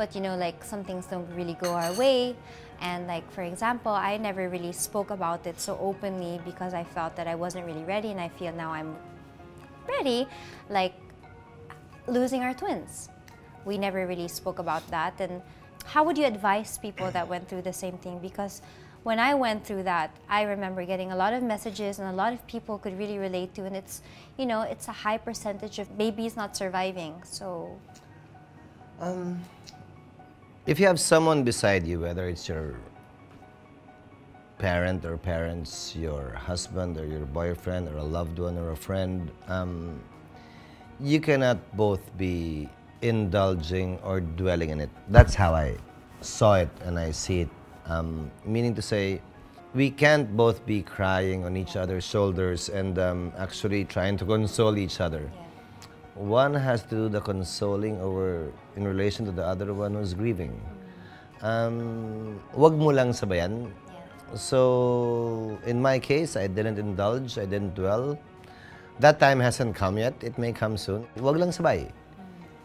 But you know, like, some things don't really go our way. And like, for example, I never really spoke about it so openly because I felt that I wasn't really ready, and I feel now I'm ready. Like, losing our twins. We never really spoke about that. And how would you advise people that went through the same thing? Because when I went through that, I remember getting a lot of messages and a lot of people could really relate to, and it's, you know, it's a high percentage of babies not surviving, so... if you have someone beside you, whether it's your parent or parents, your husband or your boyfriend or a loved one or a friend, you cannot both be indulging or dwelling in it. That's how I saw it and I see it. Meaning to say, we can't both be crying on each other's shoulders and actually trying to console each other. Yeah. One has to do the consoling over in relation to the other one who's grieving. Wag mo lang sabayan. Yeah. So, in my case, I didn't indulge, I didn't dwell. That time hasn't come yet, it may come soon. Wag lang sabay.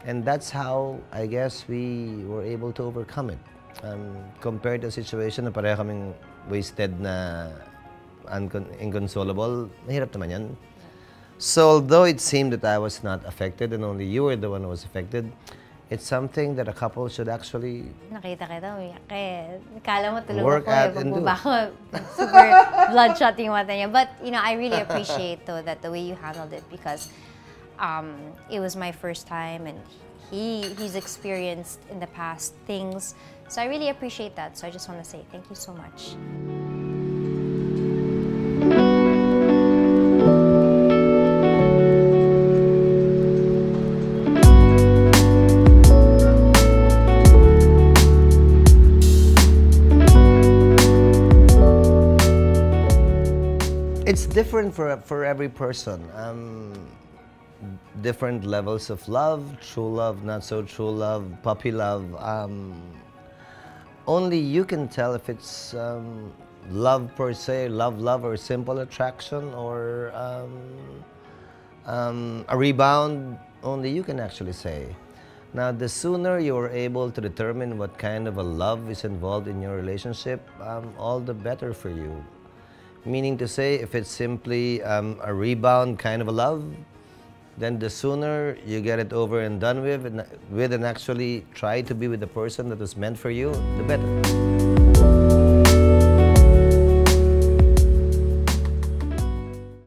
And that's how, I guess, we were able to overcome it. Compared to a situation na pareha kaming wasted na inconsolable, mahirap naman yan. So although it seemed that I was not affected and only you were the one who was affected, it's something that a couple should actually work at and do. Super bloodshot yung mata niya. But, you know, I really appreciate, though, that the way you handled it, because it was my first time and he's experienced in the past things. So I really appreciate that. So I just want to say thank you so much. It's different for every person. Different levels of love, true love, not so true love, puppy love. Only you can tell if it's love per se, love, or simple attraction, or a rebound. Only you can actually say. Now, the sooner you are able to determine what kind of a love is involved in your relationship, all the better for you. Meaning to say, if it's simply a rebound kind of a love, then the sooner you get it over and done with and actually try to be with the person that was meant for you, the better.